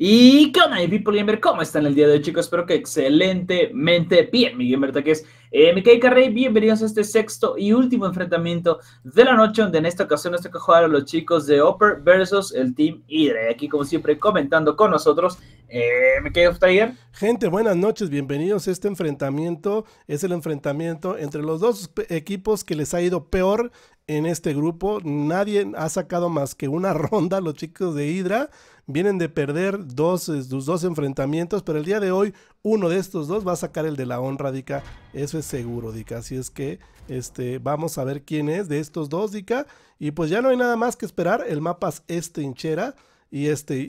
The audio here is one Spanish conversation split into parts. Y qué onda, PeopleGamer, ¿cómo están el día de hoy, chicos? Espero que excelentemente bien. Mi gamer tag es Mikey Eye. Bienvenidos a este sexto y último enfrentamiento de la noche, donde en esta ocasión nos toca jugar a los chicos de Upper versus el Team Hydra. Y aquí, como siempre, comentando con nosotros Mikey Eye of Tiger. Gente, buenas noches, bienvenidos. Este enfrentamiento es el enfrentamiento entre los dos equipos que les ha ido peor en este grupo. Nadie ha sacado más que una ronda. Los chicos de Hydra vienen de perder sus dos enfrentamientos, pero el día de hoy uno de estos dos va a sacar el de la honra, Dica. Eso es seguro, Dica. Así es que vamos a ver quién es de estos dos, Dica. Y pues ya no hay nada más que esperar. El mapa es trinchera y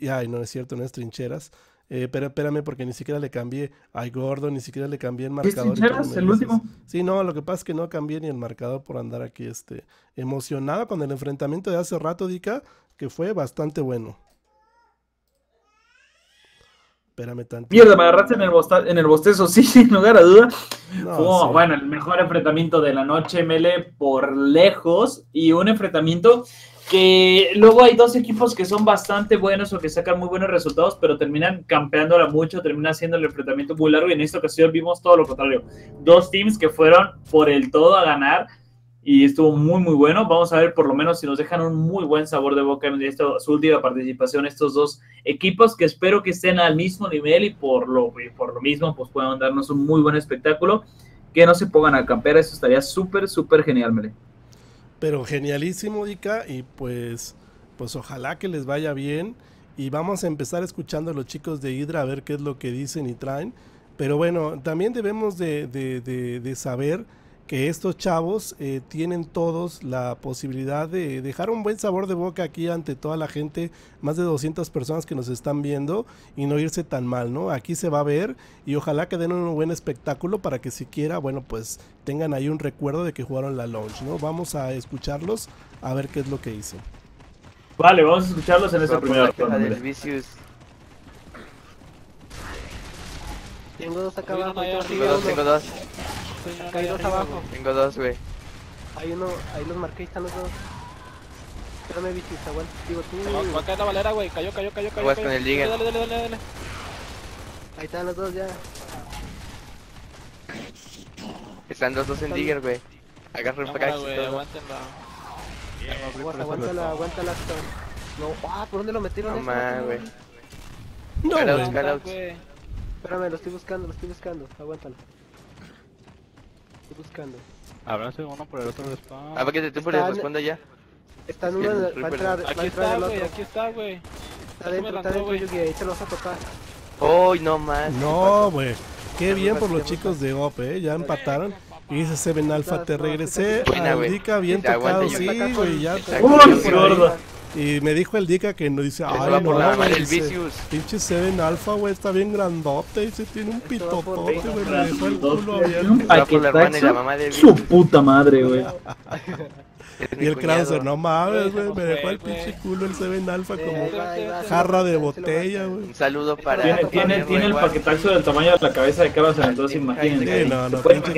ay, no es cierto, no es trincheras. Pero espérame, porque ni siquiera le cambié. Ay, gordo, ni siquiera le cambié el marcador. ¿Es trincheras el último? Sí, no, lo que pasa es que no cambié ni el marcador por andar aquí emocionada con el enfrentamiento de hace rato, Dica, que fue bastante bueno. Espérame tanto. Mierda, me agarraste en el bostezo, sí, sin lugar a duda. No, sí. Bueno, el mejor enfrentamiento de la noche, Mele, por lejos. Y un enfrentamiento que luego hay dos equipos que son bastante buenos o que sacan muy buenos resultados, pero terminan campeándola mucho, terminan haciendo el enfrentamiento muy largo, y en esta ocasión vimos todo lo contrario. Dos teams que fueron por el todo a ganar, y estuvo muy muy bueno. Vamos a ver por lo menos si nos dejan un muy buen sabor de boca en su última participación estos dos equipos, que espero que estén al mismo nivel y por lo mismo pues puedan darnos un muy buen espectáculo, que no se pongan a campear. Eso estaría súper súper genial, Mele. Pero genialísimo, Dica, y pues ojalá que les vaya bien. Y vamos a empezar escuchando a los chicos de Hydra, a ver qué es lo que dicen y traen. Pero bueno, también debemos de saber que estos chavos tienen todos la posibilidad de dejar un buen sabor de boca aquí ante toda la gente, más de 200 personas que nos están viendo, y no irse tan mal, ¿no? Aquí se va a ver, y ojalá que den un buen espectáculo para que siquiera, bueno, pues tengan ahí un recuerdo de que jugaron la launch, ¿no? Vamos a escucharlos a ver qué es lo que dicen. Vale, vamos a escucharlos en esa primera ronda del Vicious. Tengo dos acá abajo, tengo dos. Hay dos abajo. Tengo dos, güey. Hay uno, ahí los marqué, están los dos. Pero me viste, está bueno. Digo, tú. No, va a caer la balera, güey. Cayó. Vas con el ligue. Dale. Ahí están los dos ya. Están los dos en digger, güey. Agarra el pack. Aguántala. No, ¿por dónde lo metieron? No mames, güey. No, güey. Espérame, lo estoy buscando. Aguántalo. Buscando. Abráse uno por el otro respawn. Ah, porque tú por el responde ya. Están uno en el Aquí está, güey. Está dentro, Yugi, ahí te lo vas a tocar. ¡Uy, no más! No, güey. Qué bien por los chicos de OP, ya empataron. Y dice Seven Alpha, te regresé. El Dica bien tocado, sí, güey, ya. Y me dijo el Dica que no dice, ay, no, güey, pinche Seven Alpha, güey, está bien grandote, dice, tiene un pitotote, güey, me dejó el culo abierto. Su puta madre, güey. Y el Krauser, no mames, güey, me dejó el pinche culo el Seven Alpha como jarra de botella, güey. Un saludo para... Tiene el paquetaxo del tamaño de la cabeza de Krauser, entonces imagínense. No, pinche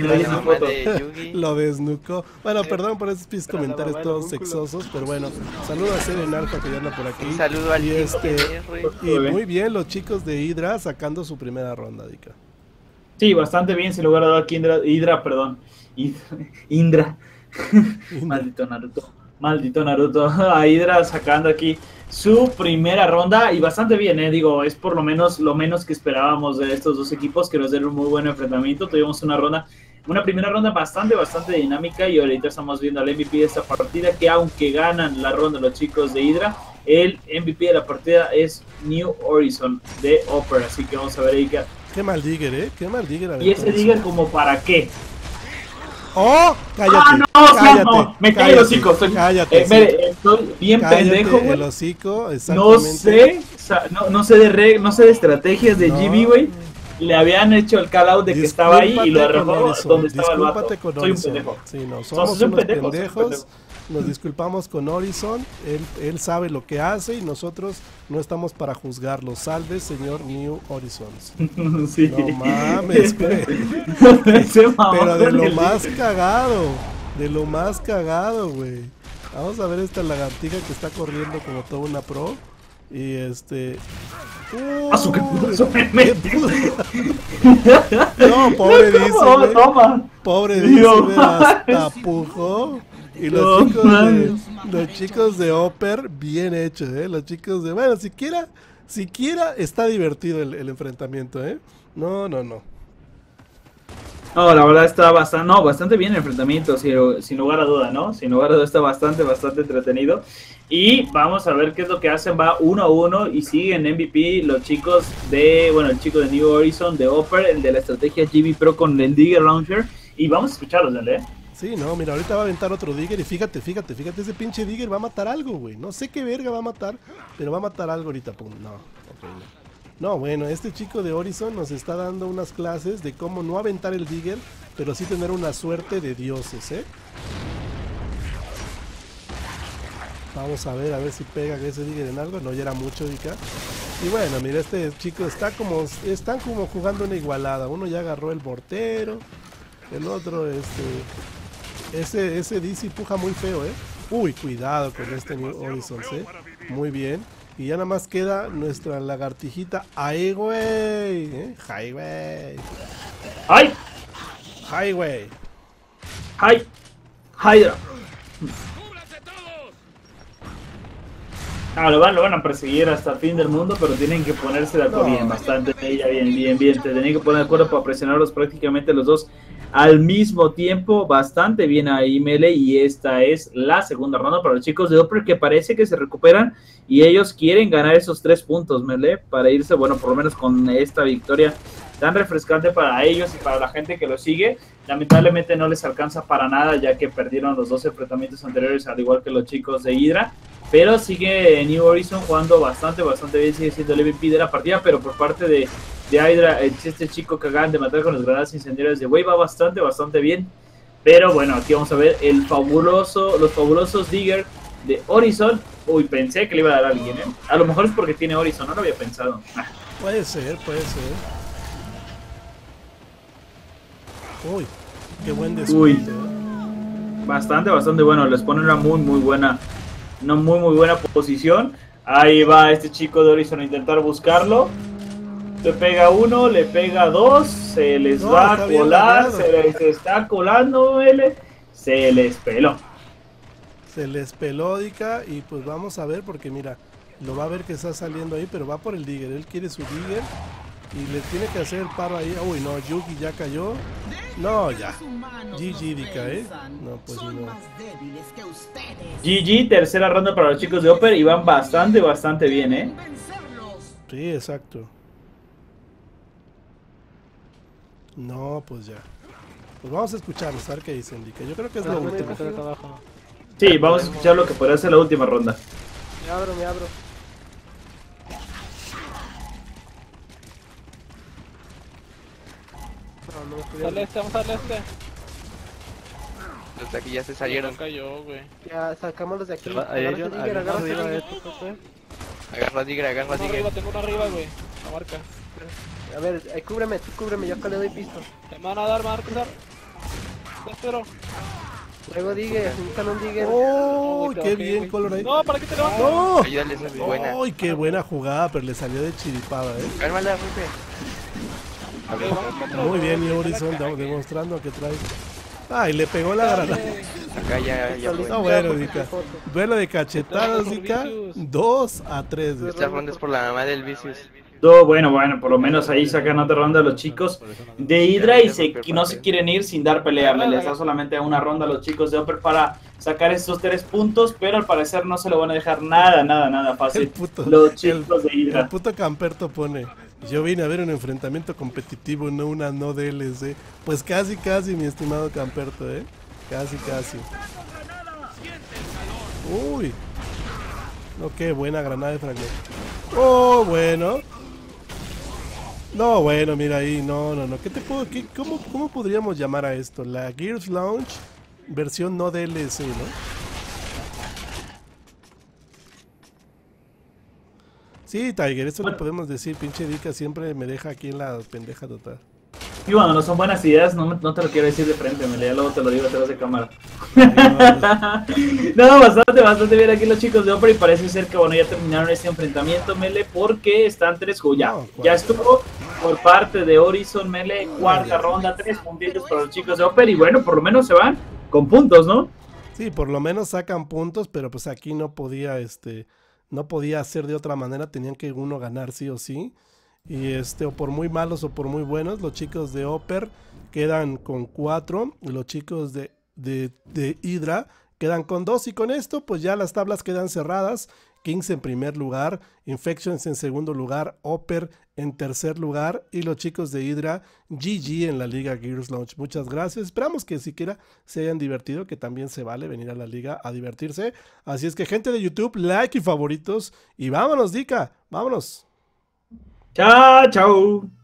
lo desnucó. Bueno, perdón por esos pinches comentarios todos sexosos, pero bueno, saludos a Seven Alpha que anda por aquí. Un saludo al y muy bien los chicos de Hydra sacando su primera ronda, Dica. Sí, bastante bien, sin lugar a dudas. Hydra. Maldito Naruto. A Hydra sacando aquí su primera ronda, y bastante bien, digo, es por lo menos que esperábamos de estos dos equipos, que nos den un muy buen enfrentamiento. Tuvimos una primera ronda bastante dinámica, y ahorita estamos viendo al MVP de esta partida, que aunque ganan la ronda los chicos de Hydra, el MVP de la partida es New Horizon de Upper, así que vamos a ver ahí que... Qué mal digger, qué mal digger. Y ese digger como para qué. ¡Oh! ¡Cállate! ¡Ah, no! ¡Cállate! No. ¡Me cae el hocico! Estoy bien pendejo, güey. El hocico, exactamente. No sé de estrategias de GB, güey. Le habían hecho el call out de que estaba ahí y lo arrojó donde estaba el vato. Soy un pendejo. Sí, no, somos unos pendejos. Nos disculpamos con Horizon. Él sabe lo que hace y nosotros no estamos para juzgarlo. Salve, señor New Horizons. Sí. No mames, güey. Pero de lo más cagado, güey. Vamos a ver esta lagartija que está corriendo como toda una pro. Y No, pobre Diesel. Pobre Diesel, hasta pujó. Y los chicos de Upper, bien hecho, los chicos de... Bueno, siquiera está divertido el enfrentamiento, No. No, la verdad está bastante, bastante bien el enfrentamiento, sin lugar a duda, ¿no? Sin lugar a duda está bastante entretenido. Y vamos a ver qué es lo que hacen, va 1-1 y siguen MVP los chicos de, el chico de New Horizon, de Upper, el de la estrategia GB Pro con el Digger Launcher. Y vamos a escucharlos, ¿vale? Sí, no, mira, ahorita va a aventar otro Digger y fíjate, ese pinche Digger va a matar algo, güey. No sé qué verga va a matar, pero va a matar algo ahorita, pum, no, horrible. No, bueno, este chico de Horizon nos está dando unas clases de cómo no aventar el Digger, pero sí tener una suerte de dioses, Vamos a ver si pega ese Digger en algo. No, ya era mucho, Dica. Y bueno, mira, este chico está como... Están como jugando una igualada. Uno ya agarró el mortero. El otro, Ese DC puja muy feo, Uy, cuidado con este New Horizons, Muy bien. Y ya nada más queda nuestra lagartijita. ¡Ay, güey! ¡Highway! ¡Ay! ¡Highway! ¡Ay! ¡Hydra! Ah, lo van a perseguir hasta el fin del mundo, pero tienen que ponerse de acuerdo bien. Te tienen que poner de acuerdo para presionarlos prácticamente los dos al mismo tiempo. Bastante bien ahí, Mele, y esta es la segunda ronda para los chicos de Upper, que parece que se recuperan y ellos quieren ganar esos 3 puntos, Mele, para irse, por lo menos con esta victoria tan refrescante para ellos y para la gente que los sigue. Lamentablemente no les alcanza para nada, ya que perdieron los 2 enfrentamientos anteriores, al igual que los chicos de Hydra. Pero sigue New Horizon jugando bastante bien, sigue siendo el MVP de la partida, pero por parte de Hydra, este chico que acaban de matar con las granadas incendiarias de Wave va bastante bien. Pero bueno, aquí vamos a ver el los fabulosos Digger de Horizon. Uy, pensé que le iba a dar a alguien, A lo mejor es porque tiene Horizon, no lo había pensado. Puede ser. Uy, qué buen descuido. Bastante bueno, les pone una muy buena... muy buena posición. Ahí va este chico de Horizon a intentar buscarlo. Le pega 1, le pega 2. Se les va a colar. Se les está colando, se les peló. Se les peló, Dica. Y pues vamos a ver, porque mira, lo va a ver que está saliendo ahí, pero va por el Digger. Él quiere su Digger y le tiene que hacer el paro ahí. Uy, no, Yugi ya cayó. No, ya. GG, Dica, No, pues no. GG, tercera ronda para los chicos de Upper y van bastante bien, Sí, exacto. No, pues ya. Pues vamos a escucharlos, a ver qué dicen, Dica. Yo creo que es la última. Sí, vamos a escuchar lo que podría ser la última ronda. Me abro. Vamos al este. Los de aquí ya se salieron. Ya sacamos los de aquí. Agarra Digger. Tengo uno arriba, güey. La marca. A ver, cúbreme, yo acá le doy pisto. Te van a dar, Te espero. Luego Digger, un canón Digger. ¡Uy, qué bien, color ahí! No, ¿para qué te levantas? ¡No! Ayúdale, esa es buena. ¡Uy, qué buena jugada! Pero le salió de chiripada, Cálmala, Rupe. Muy bien, New Horizon, demostrando que trae. Y le pegó la granada. Acá ya fue. No, bueno, Dica. Duelo de cachetadas, Dica. 2-3. Esta ronda es por la mamá del Vicious. Bueno, por lo menos ahí sacan otra ronda los chicos de Hydra y no se quieren ir sin dar pelea. Les da solamente una ronda a los chicos de Upper para sacar estos 3 puntos, pero al parecer no se lo van a dejar nada fácil. Los chicos de Hydra. El puto Camperto pone: yo vine a ver un enfrentamiento competitivo, no una no DLC. Pues casi, mi estimado Camperto, Casi. Uy. No, qué buena granada de fragmento. Oh, bueno. No, bueno, mira ahí, no. ¿Cómo podríamos llamar a esto? La Gears Launch versión no DLC, Sí, Tiger, esto lo podemos decir, pinche Dica siempre me deja aquí en la pendeja total. Y bueno, no son buenas ideas, no te lo quiero decir de frente, ya luego te lo digo atrás de cámara. No, bastante bien aquí los chicos de Upper, y parece ser que bueno, ya terminaron este enfrentamiento Mele, porque están 3 juegos. Ya estuvo por parte de Horizon Mele, cuarta ronda, 3 puntitos para los chicos de Upper, y bueno, por lo menos se van con puntos, ¿no? Sí, por lo menos sacan puntos, pero pues aquí no podía, no podía hacer de otra manera, tenían que uno ganar sí o sí. Y o por muy malos o por muy buenos, los chicos de Upper quedan con 4, y los chicos de Hydra quedan con 2, y con esto pues ya las tablas quedan cerradas. Kings en primer lugar, Infections en segundo lugar, Upper en tercer lugar, y los chicos de Hydra GG en la Liga Gears Launch. Muchas gracias, esperamos que siquiera se hayan divertido, que también se vale venir a la liga a divertirse. Así es que gente de YouTube, like y favoritos, y vámonos Dica, vámonos. Chao, chao.